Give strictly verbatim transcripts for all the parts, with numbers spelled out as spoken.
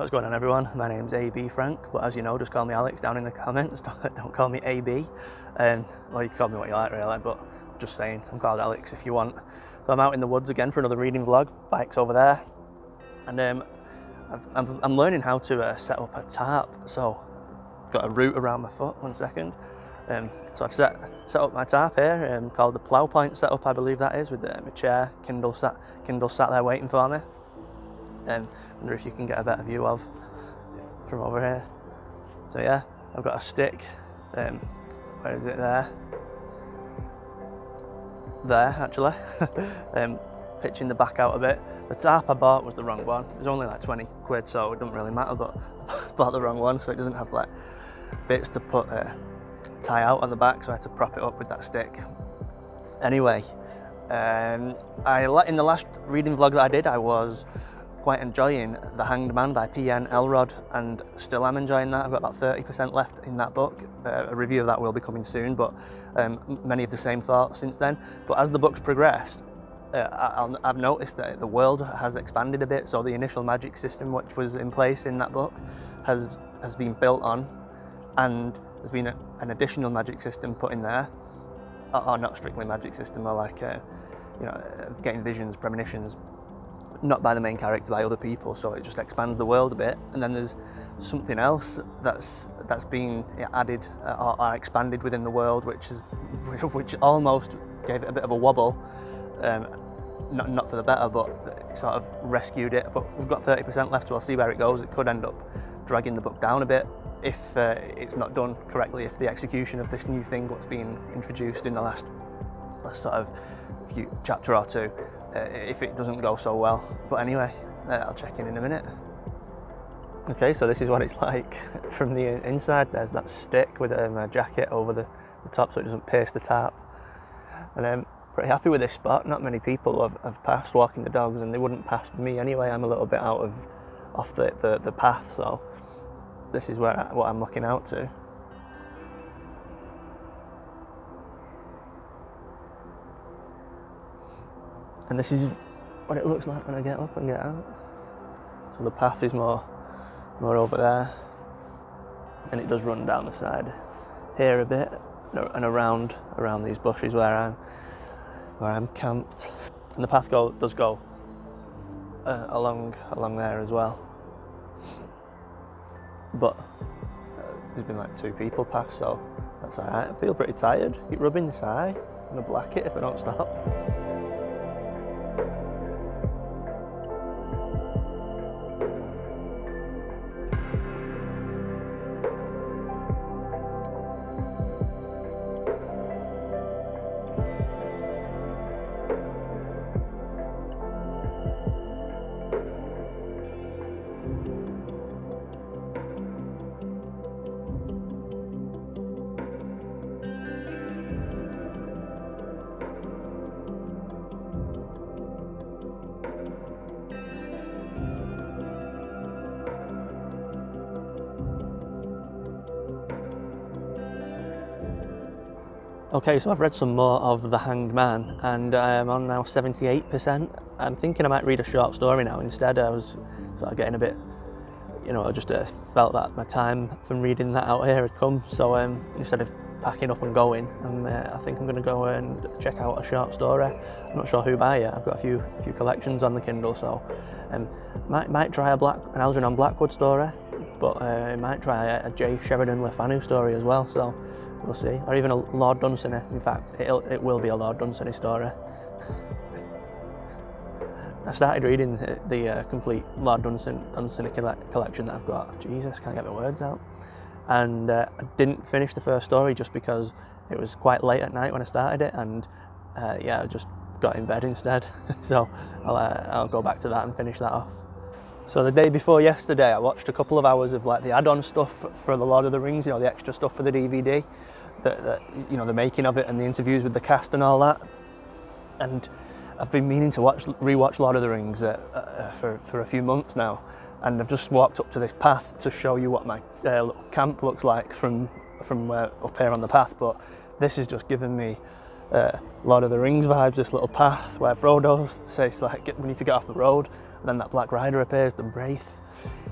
What's going on, everyone? My name's A B. Frank, but as you know, just call me Alex down in the comments. Don't call me A B. Um, well, you can call me what you like, really, but just saying, I'm called Alex if you want. So I'm out in the woods again for another reading vlog. Bike's over there. And um, I've, I'm, I'm learning how to uh, set up a tarp. So I've got a root around my foot, one second. Um, so I've set, set up my tarp here, um, called the plough point setup, I believe that is, with uh, my chair, Kindle sat, Kindle sat there waiting for me. Um, I wonder if you can get a better view of from over here. So yeah, I've got a stick, um, where is it, there? There, actually. um, pitching the back out a bit. The tarp I bought was the wrong one. It was only like twenty quid, so it doesn't really matter, but I bought the wrong one, so it doesn't have like bits to put uh, tie out on the back, so I had to prop it up with that stick. Anyway, um, I in the last reading vlog that I did, I was quite enjoying The Hanged Man by P N Elrod, and still am enjoying that. I've got about thirty percent left in that book. Uh, a review of that will be coming soon, but um, many of the same thoughts since then. But as the book's progressed, uh, I'll, I've noticed that the world has expanded a bit, so the initial magic system which was in place in that book has, has been built on, and there's been a, an additional magic system put in there, or, or not strictly magic system, or like, uh, you know, getting visions, premonitions, not by the main character, by other people, so it just expands the world a bit. And then there's something else that's that's been added or, or expanded within the world, which is which almost gave it a bit of a wobble, um, not not for the better, but it sort of rescued it. But we've got thirty percent left, so I'll see where it goes. It could end up dragging the book down a bit if uh, it's not done correctly, if the execution of this new thing, what's been introduced in the last, last sort of few chapter or two, uh, if it doesn't go so well. But anyway, uh, I'll check in in a minute. Okay, so this is what it's like from the inside. There's that stick with um, a jacket over the, the top so it doesn't pierce the tarp. And I'm um, pretty happy with this spot. Not many people have, have passed walking the dogs, and they wouldn't pass me anyway. I'm a little bit out of off the, the, the path, so this is where I, what I'm looking out to. And this is what it looks like when I get up and get out. So the path is more, more over there, and it does run down the side here a bit and around around these bushes where I'm where I'm camped. And the path go, does go uh, along along there as well. But uh, there's been like two people pass, so that's all right. I feel pretty tired. I keep rubbing this eye. I'm gonna black it if I don't stop. Okay, so I've read some more of The Hanged Man, and I'm on now seventy-eight percent. I'm thinking I might read a short story now instead. I was sort of getting a bit, you know, I just uh, felt that my time from reading that out here had come. So um, instead of packing up and going, I'm, uh, I think I'm going to go and check out a short story. I'm not sure who by yet. I've got a few a few collections on the Kindle, so um, might might try a black an Algernon Blackwood story, but uh, I might try a, a J. Sheridan Le Fanu story as well. So we'll see, or even a Lord Dunsany. In fact, it'll, it will be a Lord Dunsany story. I started reading the, the uh, complete Lord Dunsany, Dunsany collection that I've got. Jesus, can't get my words out. And uh, I didn't finish the first story just because it was quite late at night when I started it, and uh, yeah, I just got in bed instead. So I'll, uh, I'll go back to that and finish that off. So the day before yesterday, I watched a couple of hours of like the add-on stuff for the Lord of the Rings, you know, the extra stuff for the D V D, that, that, you know, the making of it and the interviews with the cast and all that. And I've been meaning to watch, rewatch Lord of the Rings uh, uh, for, for a few months now. And I've just walked up to this path to show you what my uh, little camp looks like from, from uh, up here on the path. But this is just giving me uh, Lord of the Rings vibes, this little path where Frodo says, like, we need to get off the road. And then that black rider appears, the Wraith.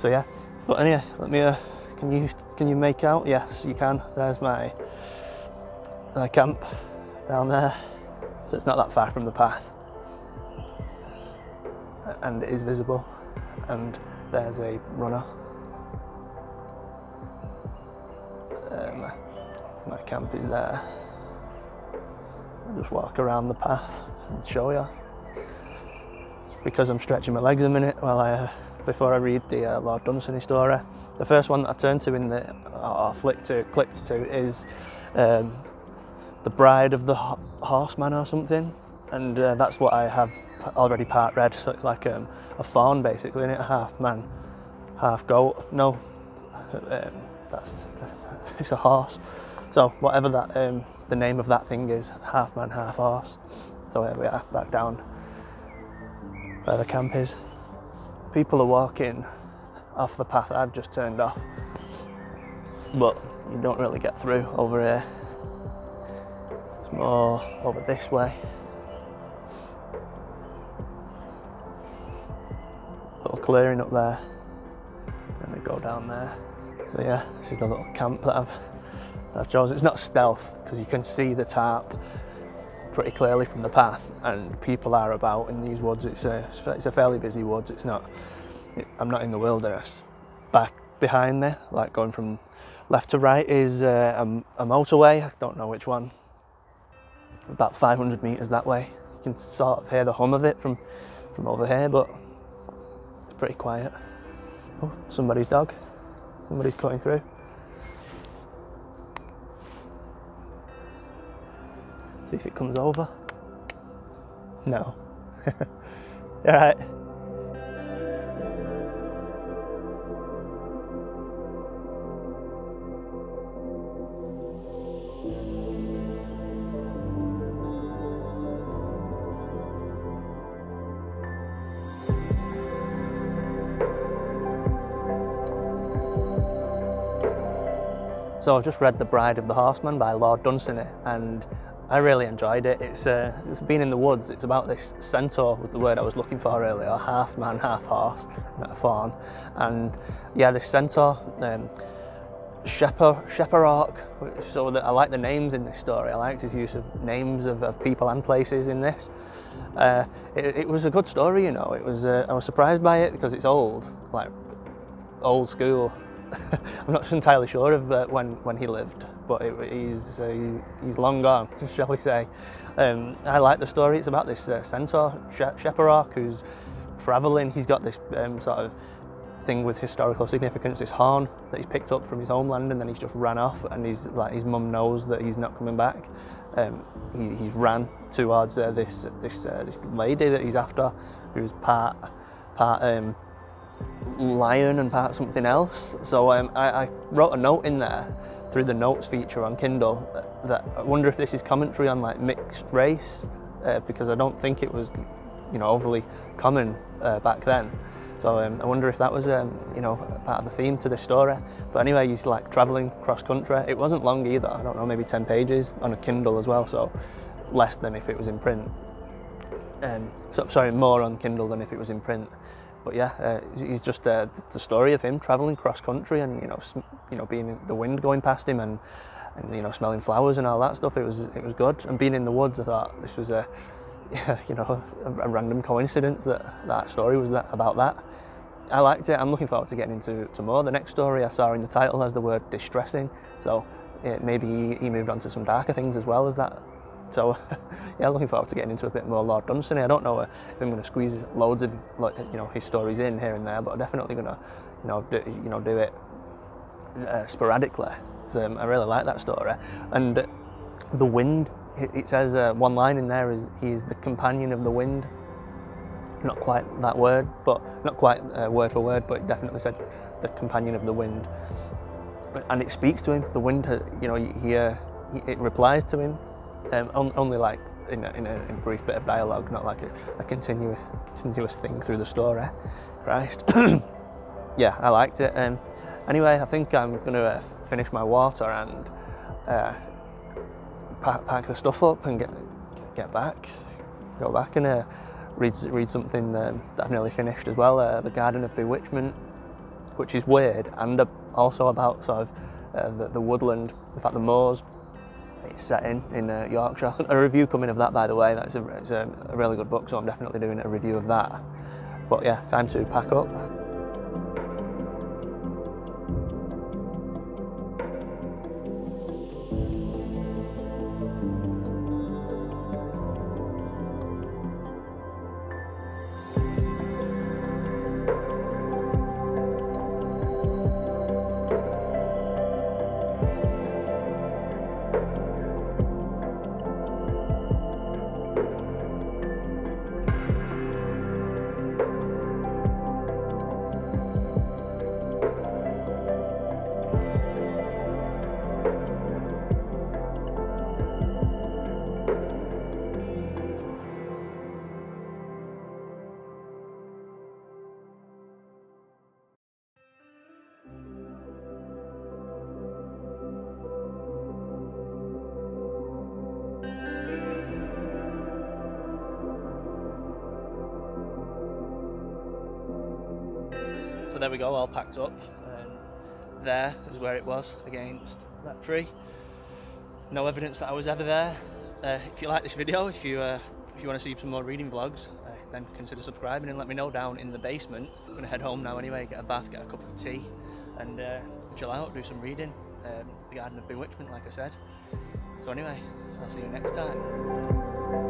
So yeah, but anyway, let me, uh, can you can you make out? Yes, you can. There's my uh, camp down there. So it's not that far from the path. And it is visible. And there's a runner. Um, my camp is there. I'll just walk around the path and show you. Because I'm stretching my legs a minute while I, uh, before I read the uh, Lord Dunsany story. The first one that I turned to in the, or flicked to, clicked to is um, The Bride of the Ho Horseman or something. And uh, that's what I have already part read, so it's like um, a fawn basically, isn't it? Half man, half goat. No, um, that's, it's a horse. So whatever that, um, the name of that thing is, half man, half horse. So here we are, back down where the camp is. People are walking off the path I've just turned off, but you don't really get through over here. It's more over this way. Little clearing up there, and we go down there. So yeah, this is the little camp that I've, that I've chosen. It's not stealth, because you can see the tarp pretty clearly from the path, and people are about in these woods. It's a, it's a fairly busy woods. It's not, it, I'm not in the wilderness. Back behind there, like going from left to right, is uh, a, a motorway. I don't know which one. About five hundred metres that way. You can sort of hear the hum of it from, from over here, but it's pretty quiet. Oh, somebody's dog. Somebody's cutting through. See if it comes over. No. All right. So I've just read The Bride of the Horseman by Lord Dunsany, and I really enjoyed it. It's, uh, it's been in the woods. It's about this centaur, was the word I was looking for earlier, half man, half horse, not a fawn. And yeah, this centaur, um, Sheparoc, so that I like the names in this story. I liked his use of names of, of people and places in this. Uh, it, it was a good story, you know. It was. Uh, I was surprised by it because it's old, like old school. I'm not entirely sure of uh, when, when he lived, but it, he's, uh, he's long gone, shall we say. Um, I like the story. It's about this uh, centaur, Sheparoc, who's travelling. He's got this um, sort of thing with historical significance, this horn that he's picked up from his homeland, and then he's just ran off, and he's, like, his mum knows that he's not coming back. Um, he, he's ran towards uh, this, this, uh, this lady that he's after, who's part... part um, lion and part something else. So um, I, I wrote a note in there through the notes feature on Kindle that, that I wonder if this is commentary on like mixed race, uh, because I don't think it was, you know, overly common uh, back then. So um, I wonder if that was um, you know, part of the theme to this story. But anyway, he's like travelling cross country. It wasn't long either. I don't know, maybe ten pages on a Kindle as well, so less than if it was in print. Um, so, sorry, more on Kindle than if it was in print. But yeah, uh, he's just uh, the story of him travelling cross country, and you know, sm you know, being in the wind going past him, and and you know, smelling flowers and all that stuff. It was it was good, and being in the woods, I thought this was a, you know, a, a random coincidence that that story was that about that. I liked it. I'm looking forward to getting into to more. The next story I saw in the title has the word distressing, so it, maybe he moved on to some darker things as well as that. So yeah, looking forward to getting into a bit more Lord Dunsany. I don't know if I'm going to squeeze loads of, you know, his stories in here and there, but I'm definitely going to, you know, do, you know, do it uh, sporadically. So um, I really like that story. And the wind, it says uh, one line in there is he is the companion of the wind. Not quite that word, but not quite uh, word for word, but it definitely said the companion of the wind. And it speaks to him. The wind, you know, he, uh, it replies to him. Um, on, only like in a, in, a, in a brief bit of dialogue, not like a, a continuous, continuous thing through the story. Christ. Yeah, I liked it. Um, anyway, I think I'm going to uh, finish my water and uh, pack, pack the stuff up and get get back, go back and uh, read read something um, that I've nearly finished as well. Uh, The Garden of Bewitchment, which is weird, and also about sort of uh, the, the woodland, the fact the moors it's set in, in uh, Yorkshire. A review coming of that, by the way, that's a, it's a, a really good book, so I'm definitely doing a review of that. But yeah, time to pack up. There we go, all packed up. Um, there is where it was, against that tree. No evidence that I was ever there. Uh, if you like this video, if you uh, if you want to see some more reading vlogs, uh, then consider subscribing and let me know down in the basement. I'm gonna head home now anyway, get a bath, get a cup of tea, and uh, chill out, do some reading. Um, the Garden of Bewitchment, like I said. So anyway, I'll see you next time.